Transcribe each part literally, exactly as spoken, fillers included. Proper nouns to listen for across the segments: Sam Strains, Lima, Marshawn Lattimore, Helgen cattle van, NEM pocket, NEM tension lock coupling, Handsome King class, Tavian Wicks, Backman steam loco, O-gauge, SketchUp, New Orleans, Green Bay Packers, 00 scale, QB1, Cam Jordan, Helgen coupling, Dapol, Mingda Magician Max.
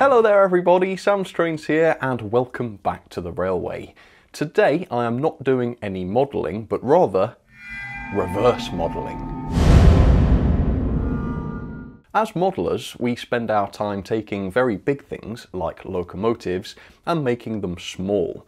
Hello there everybody, Sam Strains here and welcome back to the railway. Today I am not doing any modelling, but rather reverse modelling. As modellers, we spend our time taking very big things, like locomotives, and making them small.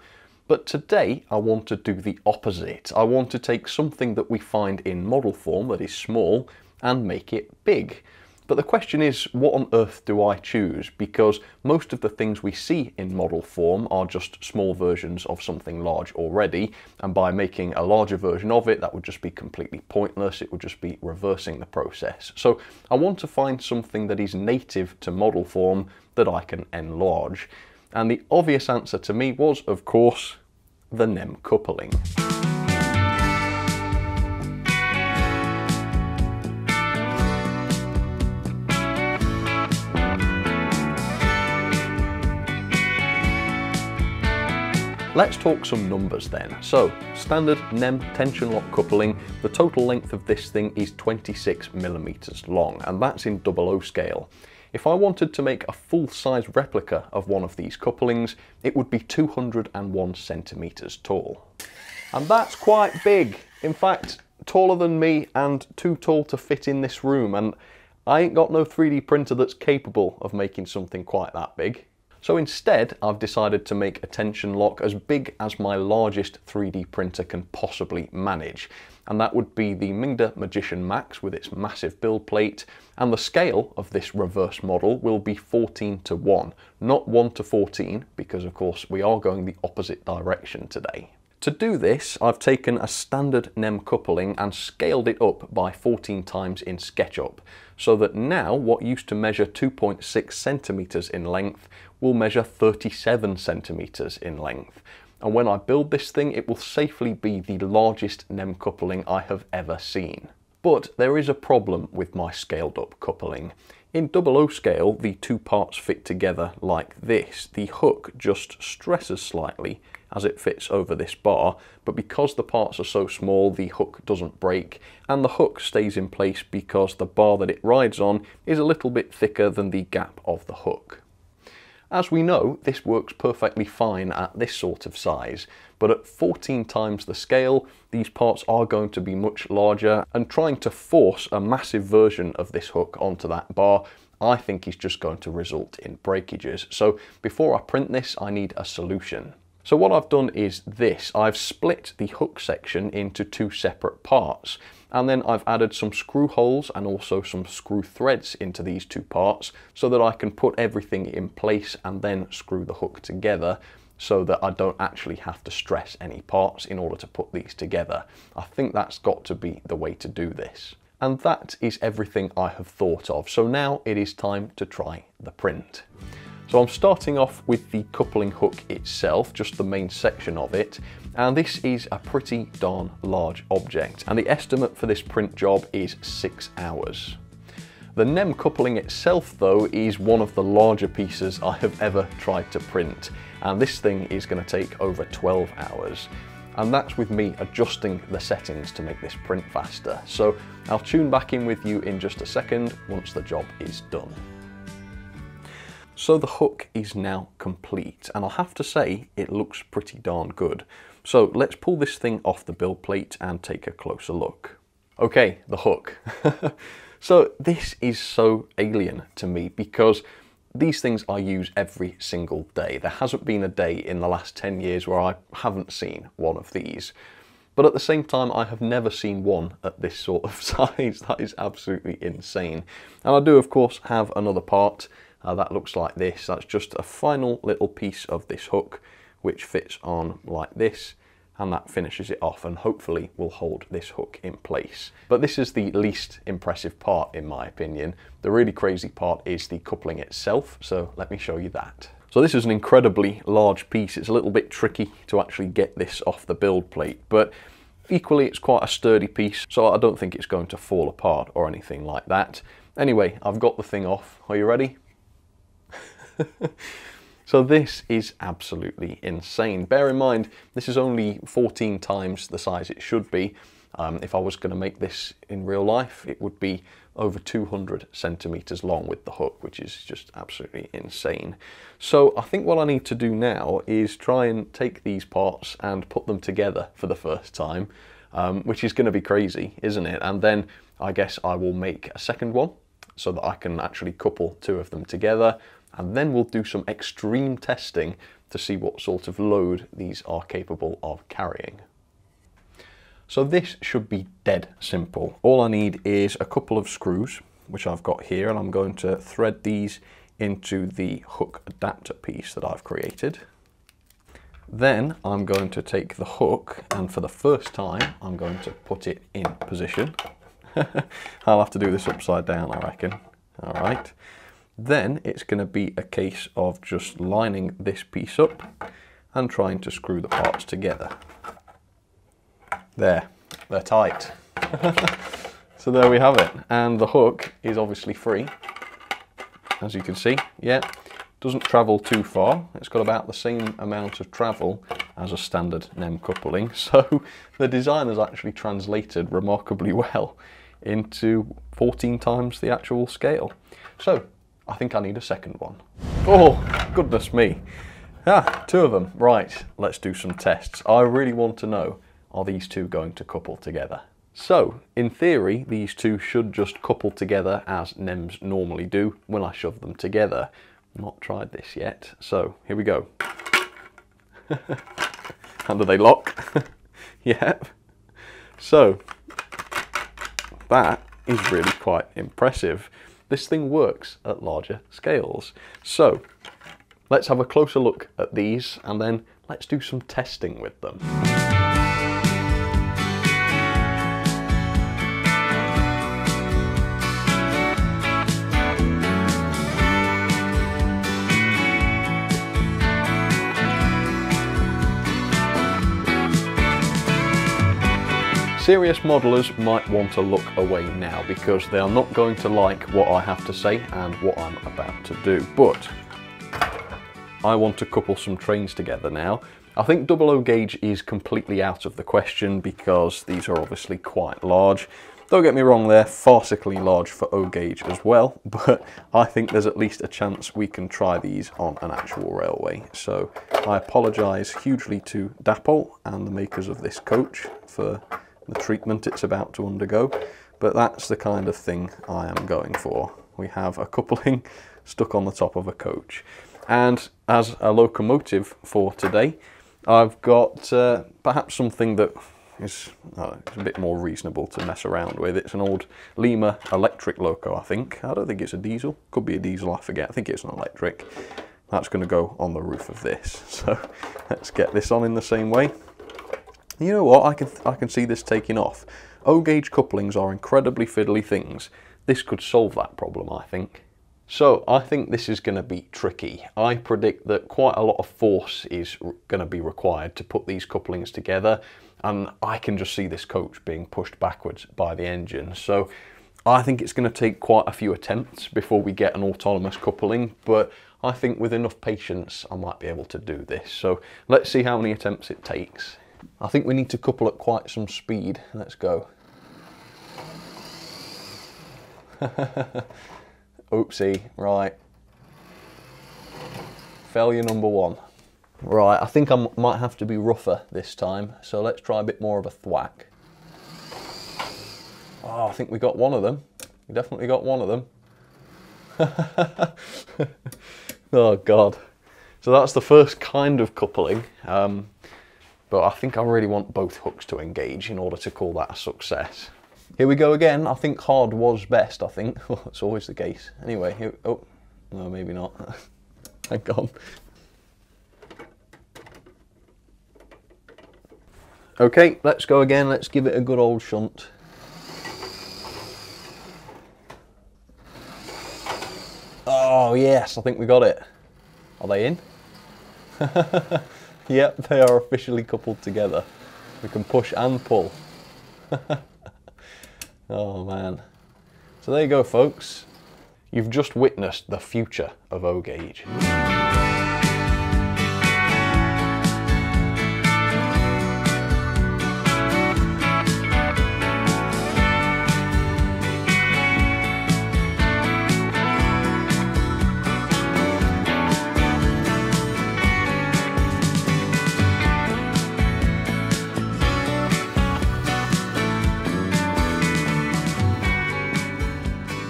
But today I want to do the opposite. I want to take something that we find in model form that is small and make it big. But the question is, what on earth do I choose? Because most of the things we see in model form are just small versions of something large already, and by making a larger version of it, that would just be completely pointless. It would just be reversing the process. So I want to find something that is native to model form that I can enlarge. And the obvious answer to me was, of course, the NEM coupling. Let's talk some numbers then. So, standard NEM tension lock coupling, the total length of this thing is twenty-six millimeters long, and that's in double O scale. If I wanted to make a full-size replica of one of these couplings, it would be two hundred and one centimeters tall. And that's quite big. In fact, taller than me and too tall to fit in this room, and I ain't got no three D printer that's capable of making something quite that big. So instead, I've decided to make a tension lock as big as my largest three D printer can possibly manage. And that would be the Mingda Magician Max with its massive build plate. And the scale of this reverse model will be fourteen to one, not one to fourteen, because of course we are going the opposite direction today. To do this, I've taken a standard NEM coupling and scaled it up by fourteen times in SketchUp, so that now what used to measure two point six centimeters in length will measure thirty-seven centimeters in length. And when I build this thing, it will safely be the largest NEM coupling I have ever seen. But there is a problem with my scaled up coupling. In double O scale, the two parts fit together like this. The hook just stresses slightly as it fits over this bar, but because the parts are so small, the hook doesn't break, and the hook stays in place because the bar that it rides on is a little bit thicker than the gap of the hook. As we know, this works perfectly fine at this sort of size, but at fourteen times the scale, these parts are going to be much larger, and trying to force a massive version of this hook onto that bar I think is just going to result in breakages. So before I print this, I need a solution. So what I've done is this. I've split the hook section into two separate parts, and then I've added some screw holes and also some screw threads into these two parts so that I can put everything in place and then screw the hook together so that I don't actually have to stress any parts in order to put these together. I think that's got to be the way to do this. And that is everything I have thought of. So now it is time to try the print. So I'm starting off with the coupling hook itself, just the main section of it, and this is a pretty darn large object, and the estimate for this print job is six hours. The NEM coupling itself, though, is one of the larger pieces I have ever tried to print, and this thing is going to take over twelve hours. And that's with me adjusting the settings to make this print faster. So I'll tune back in with you in just a second once the job is done. So the hook is now complete, and I'll have to say it looks pretty darn good. So let's pull this thing off the build plate and take a closer look. Okay, the hook. So this is so alien to me because these things I use every single day. There hasn't been a day in the last ten years where I haven't seen one of these. But at the same time, I have never seen one at this sort of size. That is absolutely insane. And I do, of course, have another part. Uh, that looks like this. That's just a final little piece of this hook which fits on like this, and that finishes it off and hopefully will hold this hook in place. But this is the least impressive part in my opinion. The really crazy part is the coupling itself, so let me show you that. So this is an incredibly large piece. It's a little bit tricky to actually get this off the build plate, but equally it's quite a sturdy piece, so I don't think it's going to fall apart or anything like that. Anyway, I've got the thing off. Are you ready? So this is absolutely insane. Bear in mind, this is only fourteen times the size it should be. Um, if I was going to make this in real life, it would be over two hundred centimeters long with the hook, which is just absolutely insane. So I think what I need to do now is try and take these parts and put them together for the first time, um, which is going to be crazy, isn't it? And then I guess I will make a second one so that I can actually couple two of them together, and then we'll do some extreme testing to see what sort of load these are capable of carrying. So this should be dead simple. All I need is a couple of screws, which I've got here, and I'm going to thread these into the hook adapter piece that I've created. Then I'm going to take the hook, and for the first time, I'm going to put it in position. I'll have to do this upside down, I reckon. All right. Then it's going to be a case of just lining this piece up and trying to screw the parts together. There, they're tight. So there we have it. And the hook is obviously free, as you can see. Yeah, doesn't travel too far. It's got about the same amount of travel as a standard NEM coupling. So the designer's actually translated remarkably well into fourteen times the actual scale. So I think I need a second one. Oh, goodness me. Ah, two of them. Right, let's do some tests. I really want to know, are these two going to couple together? So, in theory, these two should just couple together as NEMs normally do when I shove them together. Not tried this yet, so here we go. And do they lock? Yep. So, that is really quite impressive. This thing works at larger scales. So, let's have a closer look at these and then let's do some testing with them. Serious modelers might want to look away now because they are not going to like what I have to say and what I'm about to do, but I want to couple some trains together now. I think double O gauge is completely out of the question because these are obviously quite large. Don't get me wrong, they're farcically large for O gauge as well, but I think there's at least a chance we can try these on an actual railway. So I apologise hugely to Dapol and the makers of this coach for the treatment it's about to undergo, but that's the kind of thing I am going for. We have a coupling stuck on the top of a coach. And as a locomotive for today, I've got uh, perhaps something that is uh, it's a bit more reasonable to mess around with. It's an old Lima electric loco, I think. I don't think it's a diesel. Could be a diesel, I forget. I think it's an electric. That's going to go on the roof of this. So let's get this on in the same way. You know what, I can, I can see this taking off. O gauge couplings are incredibly fiddly things. This could solve that problem, I think. So I think this is going to be tricky. I predict that quite a lot of force is going to be required to put these couplings together, and I can just see this coach being pushed backwards by the engine. So I think it's going to take quite a few attempts before we get an autonomous coupling, but I think with enough patience I might be able to do this. So let's see how many attempts it takes. I think we need to couple at quite some speed. Let's go. Oopsie, right. Failure number one. Right, I think I might have to be rougher this time, so let's try a bit more of a thwack. Oh, I think we got one of them. We definitely got one of them. Oh, God. So that's the first kind of coupling. Um, but I think I really want both hooks to engage in order to call that a success. Here we go again. I think hard was best, I think. Well, it's always the case. Anyway, here, oh, no, maybe not. Thank God. Okay, let's go again. Let's give it a good old shunt. Oh, yes, I think we got it. Are they in? Yep, they are officially coupled together. We can push and pull. Oh man. So there you go, folks. You've just witnessed the future of O gauge.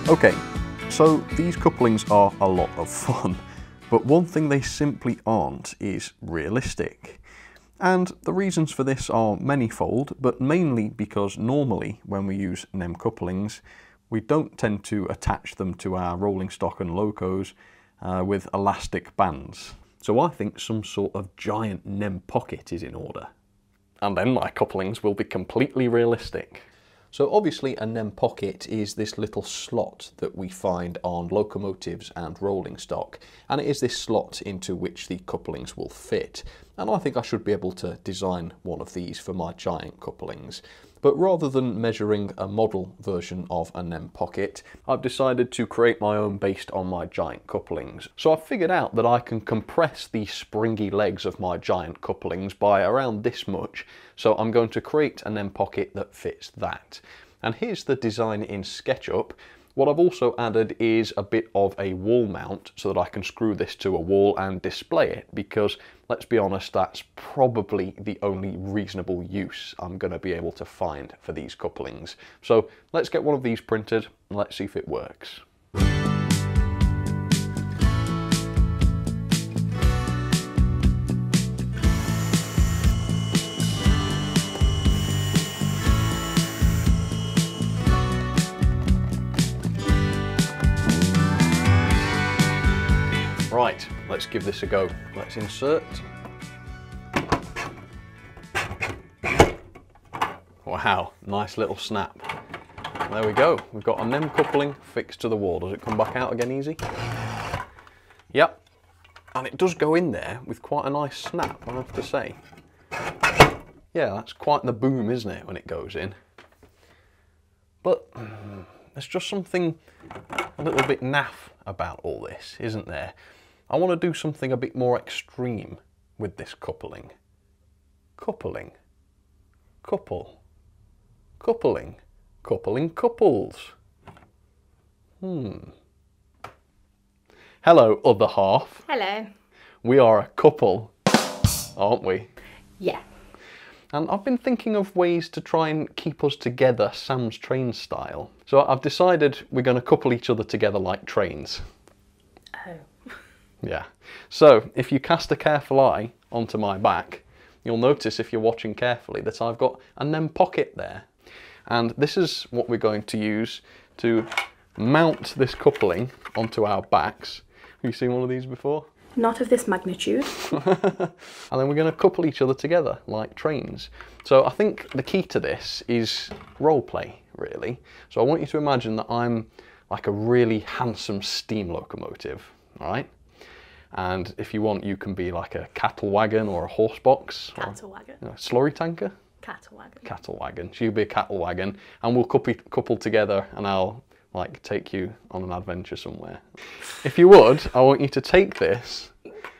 Okay, so these couplings are a lot of fun, but one thing they simply aren't is realistic. And the reasons for this are manifold, but mainly because normally when we use N E M couplings, we don't tend to attach them to our rolling stock and locos uh, with elastic bands. So I think some sort of giant N E M pocket is in order. And then my couplings will be completely realistic. So obviously a N E M pocket is this little slot that we find on locomotives and rolling stock, and it is this slot into which the couplings will fit. And I think I should be able to design one of these for my giant couplings. But rather than measuring a model version of a N E M pocket, I've decided to create my own based on my giant couplings. So I've figured out that I can compress the springy legs of my giant couplings by around this much, so I'm going to create a N E M pocket that fits that. And here's the design in SketchUp. What I've also added is a bit of a wall mount so that I can screw this to a wall and display it, because let's be honest, that's probably the only reasonable use I'm going to be able to find for these couplings. So let's get one of these printed and let's see if it works. Right, let's give this a go. Let's insert. Wow, nice little snap. There we go. We've got a N E M coupling fixed to the wall. Does it come back out again easy? Yep. And it does go in there with quite a nice snap, I have to say. Yeah, that's quite the boom, isn't it, when it goes in? But there's just something a little bit naff about all this, isn't there? I want to do something a bit more extreme with this coupling. Coupling. Couple. Coupling. Coupling couples. Hmm. Hello, other half. Hello. We are a couple, aren't we? Yeah. And I've been thinking of ways to try and keep us together Sam Strains style. So I've decided we're going to couple each other together like trains. Oh. Yeah. So if you cast a careful eye onto my back, you'll notice if you're watching carefully that I've got a N E M pocket there. And this is what we're going to use to mount this coupling onto our backs. Have you seen one of these before? Not of this magnitude. And then we're going to couple each other together like trains. So I think the key to this is role play, really. So I want you to imagine that I'm like a really handsome steam locomotive, all right? And if you want, you can be like a cattle wagon or a horse box. Cattle or, wagon. You know, slurry tanker? Cattle wagon. Cattle wagon. So you'll be a cattle wagon and we'll couple, couple together and I'll like take you on an adventure somewhere. If you would, I want you to take this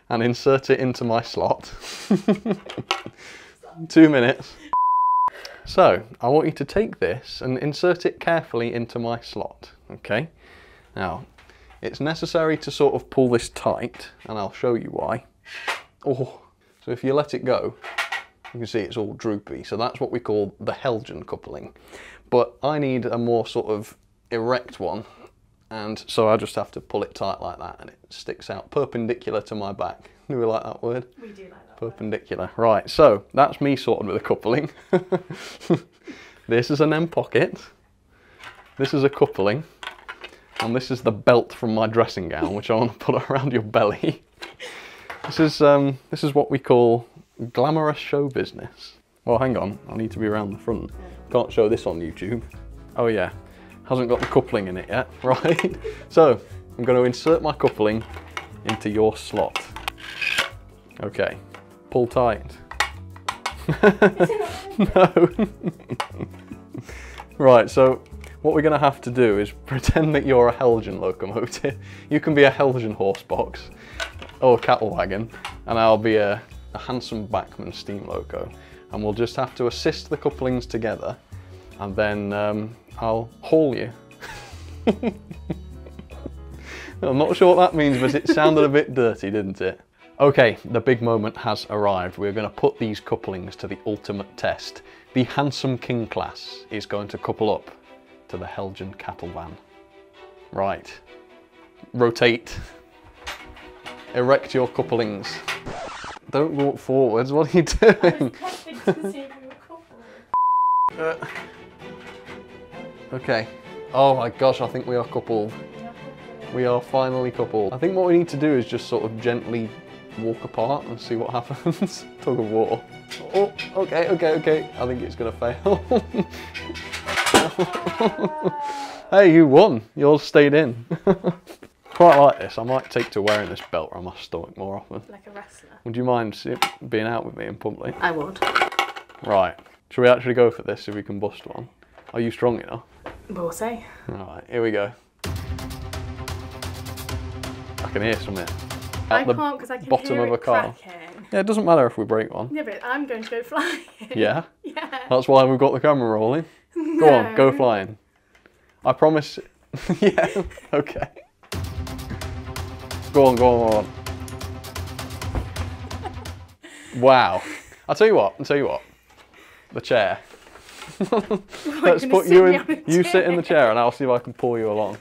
and insert it into my slot. Two minutes. So, I want you to take this and insert it carefully into my slot, okay? Now, it's necessary to sort of pull this tight, and I'll show you why. Oh, so if you let it go, you can see it's all droopy. So that's what we call the Helgen coupling. But I need a more sort of erect one, and so I just have to pull it tight like that and it sticks out perpendicular to my back. Do we like that word? We do like that perpendicular word. Right, so that's me sorted with a coupling. This is an N E M pocket, this is a coupling, and this is the belt from my dressing gown which I want to put around your belly. This is um, this is what we call glamorous show business. Well, hang on, I need to be around the front. Can't show this on YouTube. Oh yeah. Hasn't got the coupling in it yet, right? So, I'm going to insert my coupling into your slot. Okay, pull tight. No. Right, so what we're going to have to do is pretend that you're a Helgen locomotive. You can be a Helgen horse box or a cattle wagon, and I'll be a, a handsome Backman steam loco. And we'll just have to assist the couplings together, and then um, I'll haul you. I'm not sure what that means, but it sounded a bit dirty, didn't it? Okay, the big moment has arrived. We're going to put these couplings to the ultimate test. The Handsome King class is going to couple up to the Helgen cattle van. Right. Rotate. Erect your couplings. Don't walk forwards, what are you doing? I was hoping to see if you were coupled. Uh, okay. Oh my gosh, I think we are coupled. We are finally coupled. I think what we need to do is just sort of gently walk apart and see what happens. Tug of war. Oh, okay, okay, okay. I think it's gonna fail. Hey, you won. You all stayed in. Quite like this. I might take to wearing this belt around my stomach more often. Like a wrestler. Would you mind being out with me in public? I would. Right. Should we actually go for this if we can bust one? Are you strong enough? We'll see. Alright, here we go. I can hear something. I can't because I can bottom hear of a it car. Cracking. Yeah, it doesn't matter if we break one. Yeah, but I'm going to go flying. Yeah? Yeah. That's why we've got the camera rolling. No. Go on, go flying. I promise. Yeah, okay. Go on, go on, go on. Wow. I'll tell you what, I'll tell you what. The chair. Let's put you in, you sit in the chair and I'll see if I can pull you along.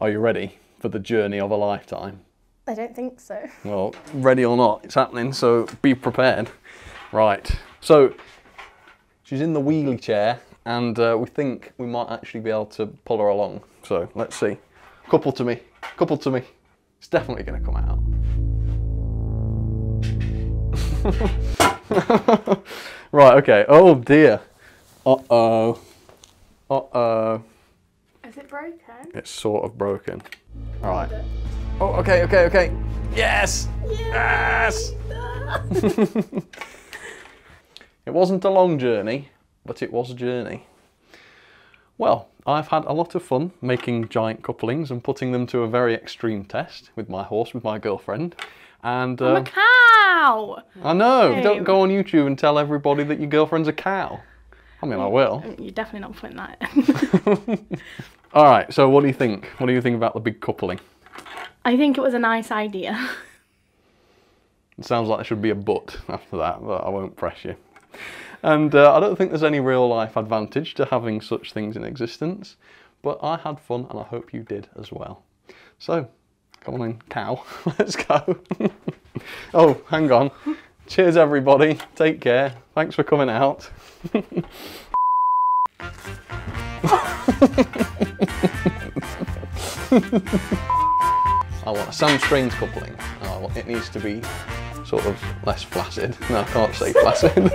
Are you ready for the journey of a lifetime? I don't think so. Well, ready or not, it's happening, so be prepared. Right, so she's in the wheelie chair and uh, we think we might actually be able to pull her along. So let's see. Couple to me, couple to me. It's definitely gonna come out. Right, okay. Oh dear. Uh-oh. Uh-oh. Is it broken? It's sort of broken. All right. Oh, okay, okay, okay. Yes! Yes! Yes! It wasn't a long journey, but it was a journey. Well, I've had a lot of fun making giant couplings and putting them to a very extreme test with my horse, with my girlfriend. And, uh, I'm a cow! I know, hey. Don't go on YouTube and tell everybody that your girlfriend's a cow. I mean, I will. You're definitely not putting that in. All right, so what do you think? What do you think about the big coupling? I think it was a nice idea. It sounds like there should be a but after that, but I won't press you. And uh, I don't think there's any real life advantage to having such things in existence, but I had fun and I hope you did as well. So, come on in, cow. Let's go. Oh, hang on. Cheers, everybody. Take care. Thanks for coming out. I want a Sam Strains coupling. I want, it needs to be sort of less flaccid. No, I can't say flaccid.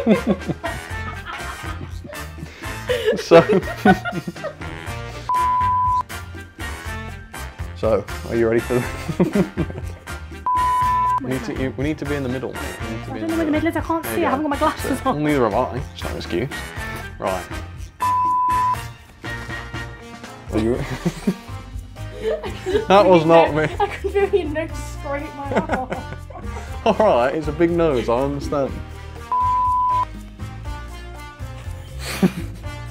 so... So, are you ready for that? we, need to, you, we need to be in the middle, mate. We need to be I don't in know where the middle is, I can't there see it, I haven't got my glasses so, on. Neither have I, it's no excuse. Right. Are you... that was not me. I could feel your nose scrape my arm. Alright, it's a big nose, I understand.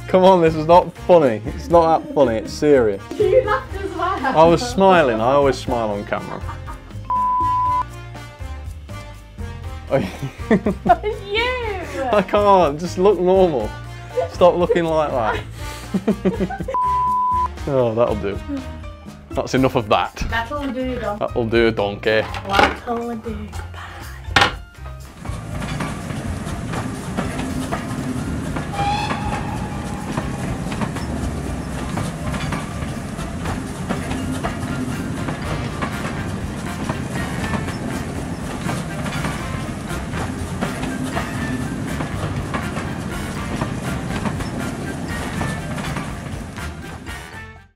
Come on, this is not funny. It's not that funny, it's serious. You laughed as well. I was smiling, I always smile on camera. That was you! I can't, just look normal. Stop looking like that. Oh, that'll do. That's enough of that. That'll do, donkey. That'll do, donkey. That'll do.